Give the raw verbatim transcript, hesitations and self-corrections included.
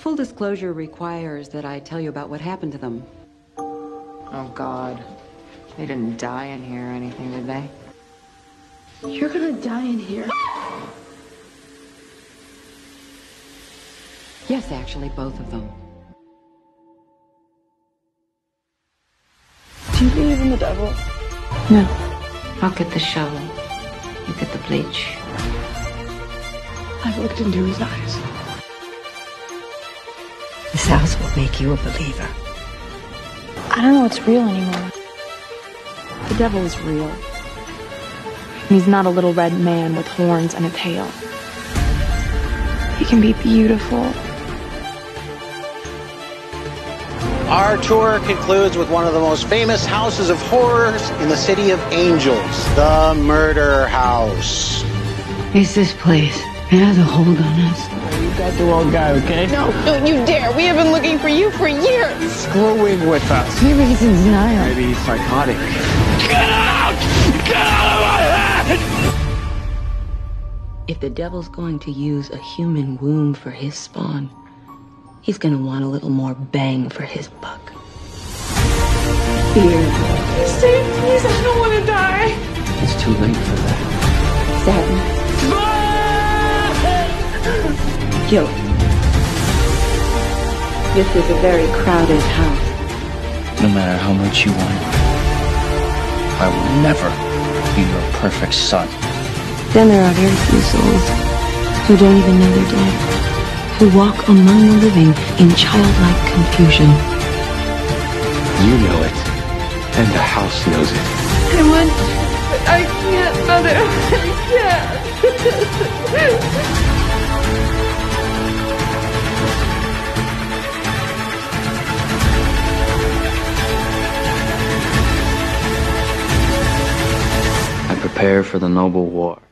Full disclosure requires that I tell you about what happened to them. Oh, God. They didn't die in here or anything, did they? You're gonna die in here. Yes, actually, both of them. Do you believe in the devil? No. I'll get the shovel. You get the bleach. I've looked into his eyes. This house will make you a believer. I don't know what's real anymore. The devil is real. He's not a little red man with horns and a tail. He can be beautiful. Our tour concludes with one of the most famous houses of horrors in the city of Angels, the Murder House. It's this place. It has a hold on us. You got the wrong guy, okay? No, don't you dare. We have been looking for you for years. He's screwing with us. Maybe he's in denial. Maybe he's psychotic. Get out! Get out of my head! If the devil's going to use a human womb for his spawn, he's going to want a little more bang for his buck. Fear. Save me, I don't want to die. It's too late for that. Sadness. Guilt. This is a very crowded house. No matter how much you want, I will never be your perfect son. Then there are very few souls who don't even know they're dead, who walk among the living in childlike confusion. You know it, and the house knows it. I want, but I can't, Mother. I can't. I prepare for the noble war.